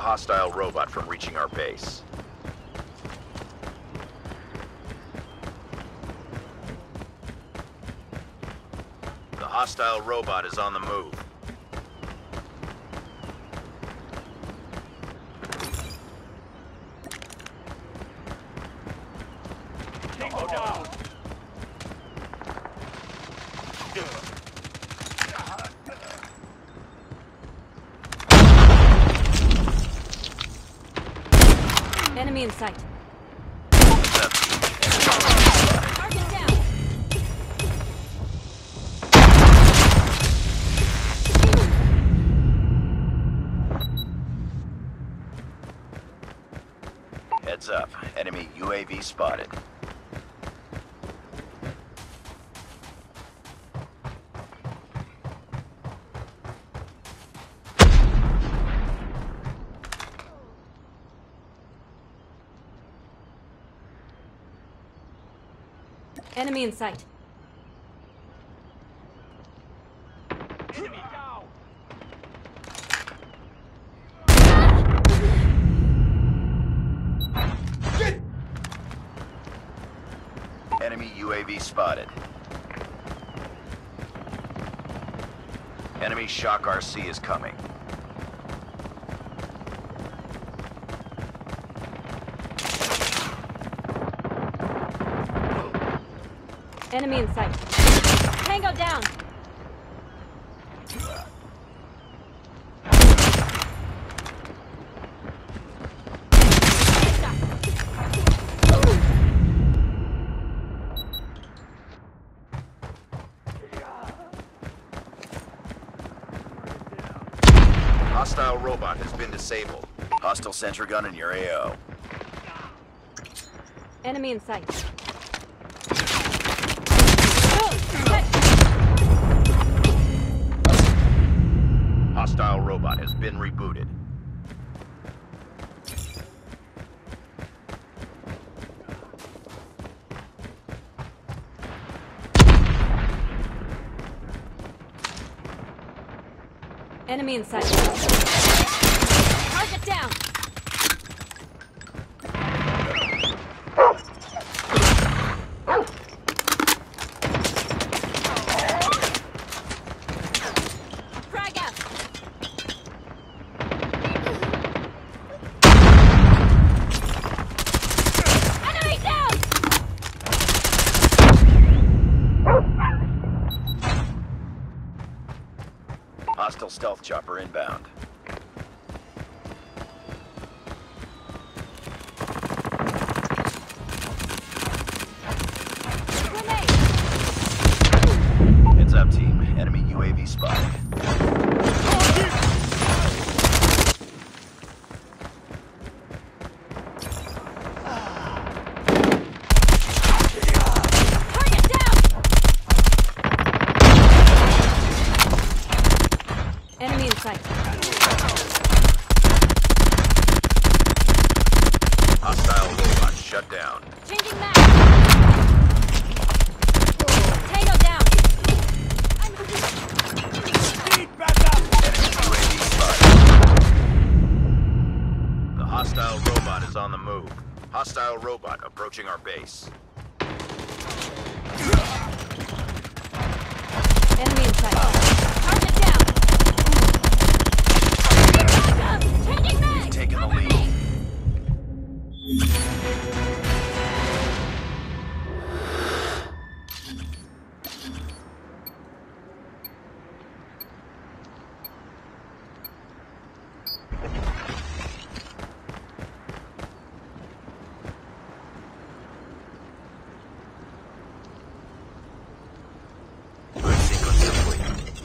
hostile robot from reaching our base. The hostile robot is on the move. Enemy in sight. Target down. Heads up. Enemy UAV spotted. Enemy in sight. Enemy down. Shit. Enemy UAV spotted. Enemy shock RC is coming. Enemy in sight. Tango down. Hostile robot has been disabled. Hostile sentry gun in your AO. Enemy in sight. Hostile robot has been rebooted. Enemy in sight. Target down. Hostile stealth chopper inbound. Grenade. Heads up, team. Enemy UAV spotted. Enemy in sight. Hostile robot shut down. Changing map. Tango down. Speed back up. Enemy UAV spotted. The hostile robot is on the move. Hostile robot approaching our base. Enemy in sight.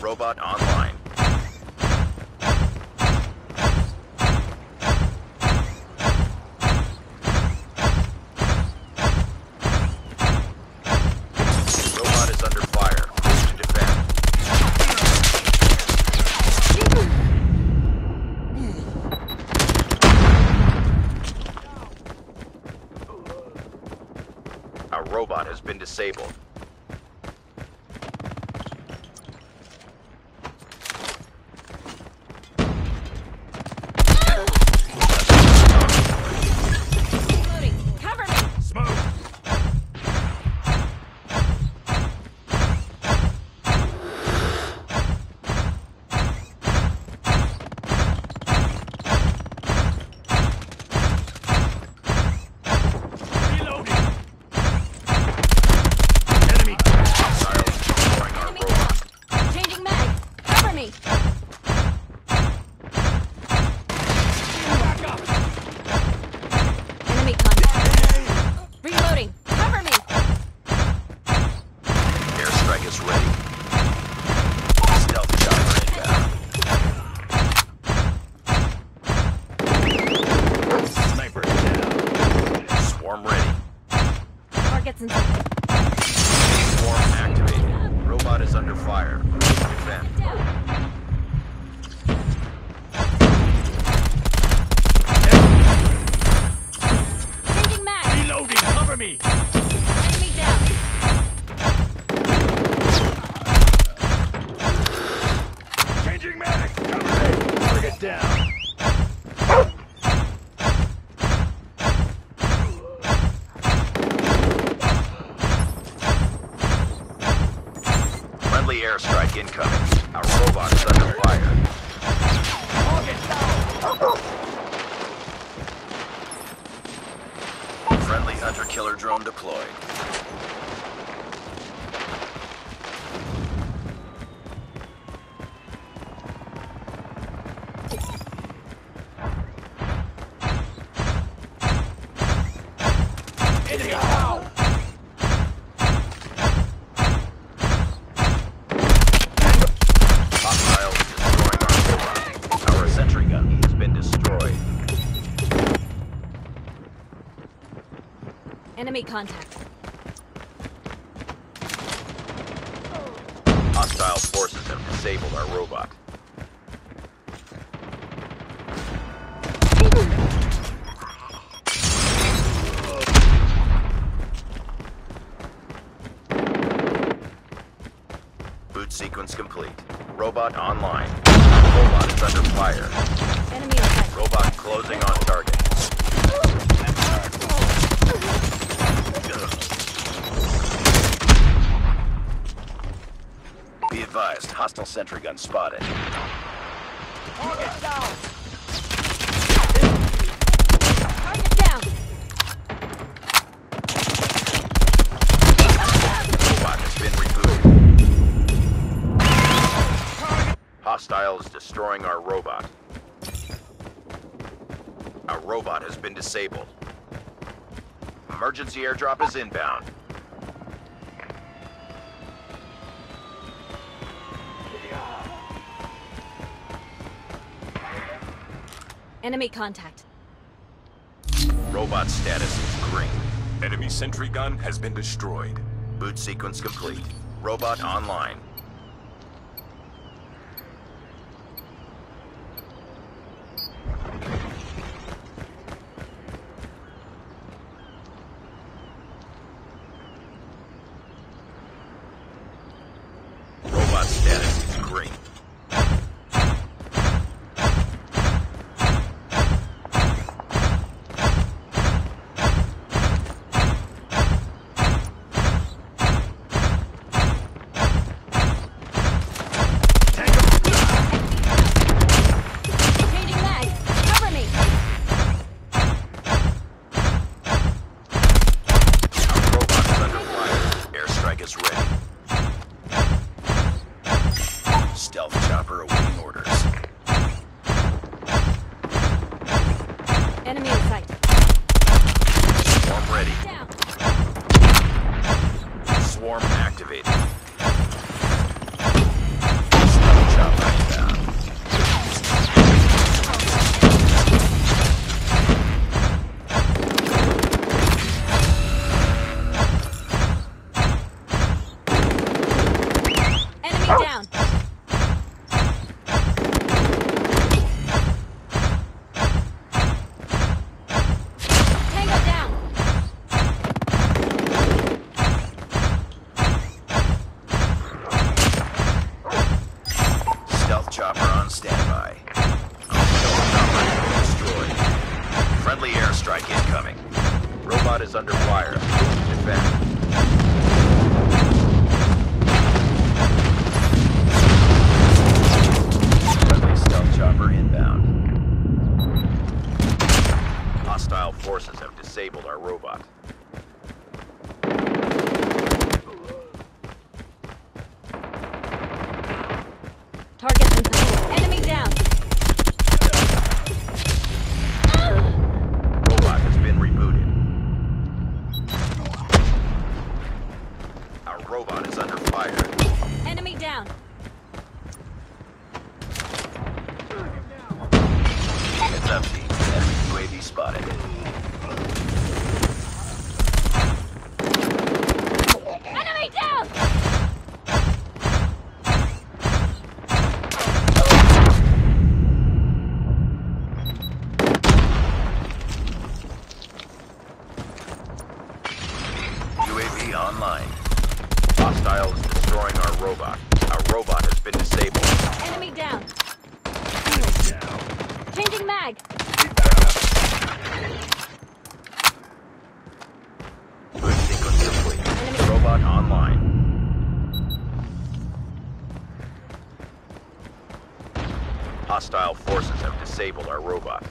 Robot online. Robot is under fire. Move to defend. Our robot has been disabled. threats and... Swarm activated. Robot is under fire. Defend. Changing mag. Reloading. Cover me. Enemy down. Changing mag. Cover me. Target down. Airstrike incoming. Our robot's under fire. Friendly hunter killer drone deployed. Enemy contact. Hostile forces have disabled our robot. Boot sequence complete. Robot online. Robot is under fire. Enemy attack. Robot closing on target. Be advised, hostile sentry gun spotted. Target down! Target down! Robot has been rebooted. Hostile is destroying our robot. Our robot has been disabled. Emergency airdrop is inbound. Enemy contact. Robot status is green. Enemy sentry gun has been destroyed. Boot sequence complete. Robot online. Swarm activated. Chopper on standby. Destroyed. Friendly airstrike incoming. Robot is under fire. Defend. Friendly stealth chopper inbound. Hostile forces have disabled our robot. Enemy down. Robot has been rebooted. Our robot is under fire. Enemy down. It's empty. Enemy UAV spotted. Lyle is destroying our robot. Our robot has been disabled. Enemy down. Changing mag. Enemy. Robot online. Hostile forces have disabled our robot.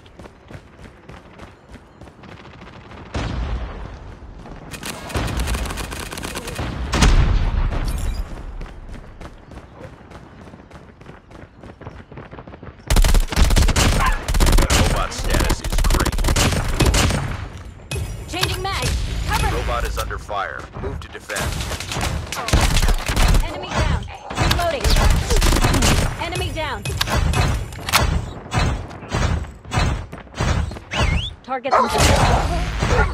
Robot status is green. Changing mag. Cover. Robot is under fire. Move to defend. Enemy down. Reloading. Enemy down. Target them. Our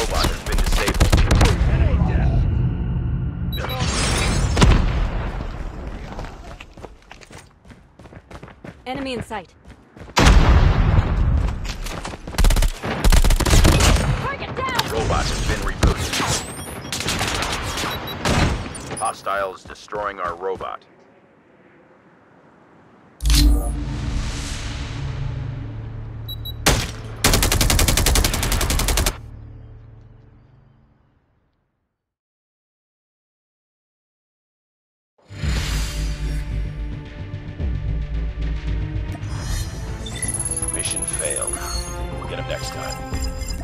robot has been disabled. Enemy death. Enemy in sight. Target down. Robot has been rebooted. Hostile is destroying our robot. Mission failed. We'll get him next time.